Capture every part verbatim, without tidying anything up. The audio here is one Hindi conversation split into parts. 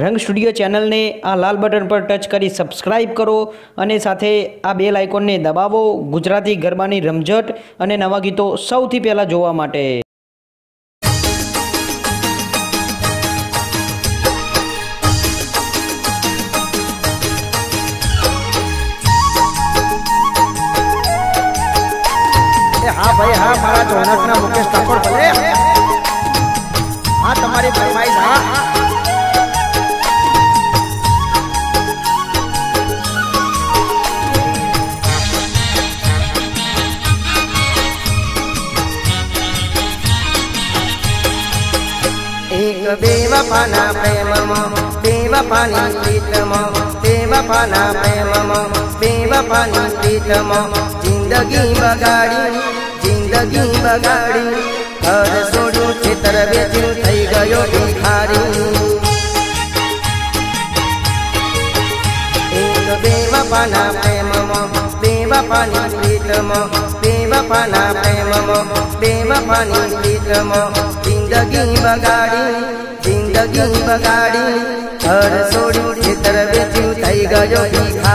રંગ સ્ટુડિયો ચેનલને આ લાલ બટન પર ટચ કરી સબસ્ક્રાઇબ કરો અને સાથે આ બેલ આઇકોનને દબાવો ગુજરાતી ગરબાની રમઝટ અને નવા ગીતો સૌથી પહેલાં જોવા માટે। हाँ भाई हाँ मारा जोनक ना मुकेश ठाकुर भले हाँ तुम्हारी फरमाइश हाँ एक बेवफाना प्रेम मो बेवफानी प्रीत मो बेवफाना प्रेम मो बेवफानी प्रीत मो जिंदगी बगाड़ी जिंदगी बगाड़ी घर सोडू चित्र बेची थई गयो भिखारी। एक बेवफाना प्रेम मो बेवफानी प्रीत मो बेवफाना प्रेम मो बेवफानी प्रीत मो जिंदगी बगाड़ी जिंदगी बगाड़ी घर सोडू चित्र बेची थई गयो भिखारी।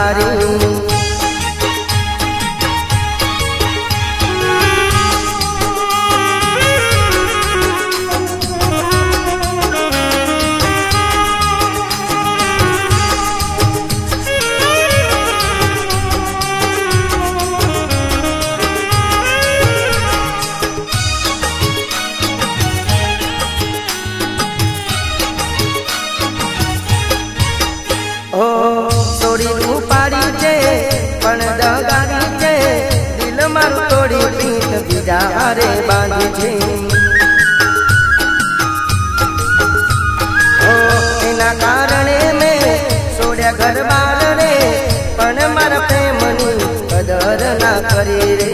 हारे बांधी छे ओ एना कारणे में सोड्या घर बारणे पण मारा प्रेमनी कदर ना करी रे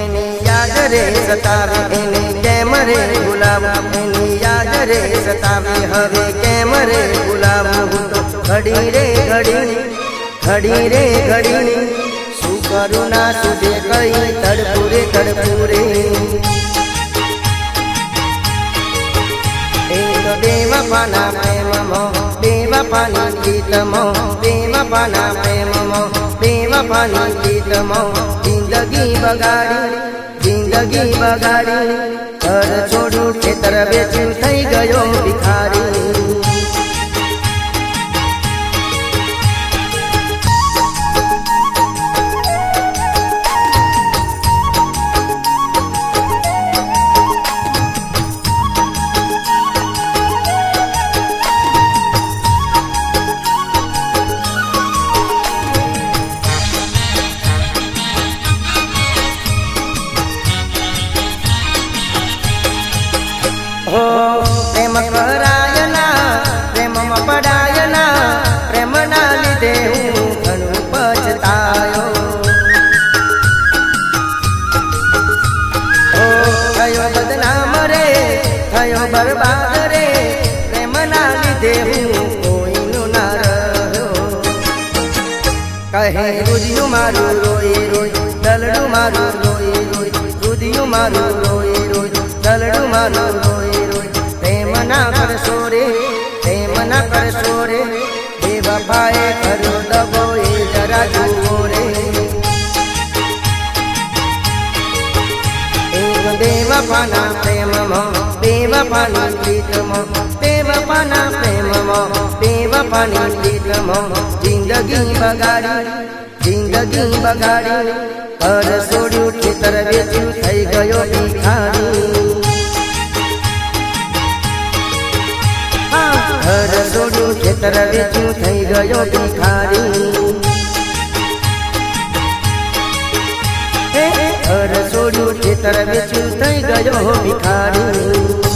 एनी याद रे सतावे एनी केम रे गुलाब एनी याद रे सतावे हवे केम रे गुलाब घड़ी रे घड़ी घड़ी रे घड़ी करुणा तुझे कई तड़पूरे तड़पूरे। एक बेवफाना प्रेम मो बेवफानी प्रीत मो बेवफाना प्रेम मो बेवफानी प्रीत मो जिंदगी बगाड़ी जिंदगी बगाड़ी घर छोड़ू खेतर बेची थई गयो भिखारी। प्रेम करायना प्रेम पड़ायना प्रेम ना लीधे हूँ घणु पछतायो थयो बदनाम रे थयो बर्बाद रे प्रेम ना लीधे हूँ कोईनु ना रह्यो कहे रुदियु मारू रोई रोई दलडू मारू रोई रोई रुदियु मारू रोई रोई दलडू मारू रोई ना कर सोरे प्रेम ना कर सोरे बेवफाए करो दबो ये जरा जुओ रे। एक बेवफाना प्रेम मो बेवफानी प्रीत मो बेवफाना प्रेम मो बेवफानी प्रीत मो जिंदगी बगाड़ी जिंदगी बगाड़ी घर सोड्यु खेतर बेच्यु थई गयो भिखारी। घर सोडू खेतर वेच्यु थई गयो भिखारी। घर सोडू खेतर वेच्यु थई गयो भिखारी।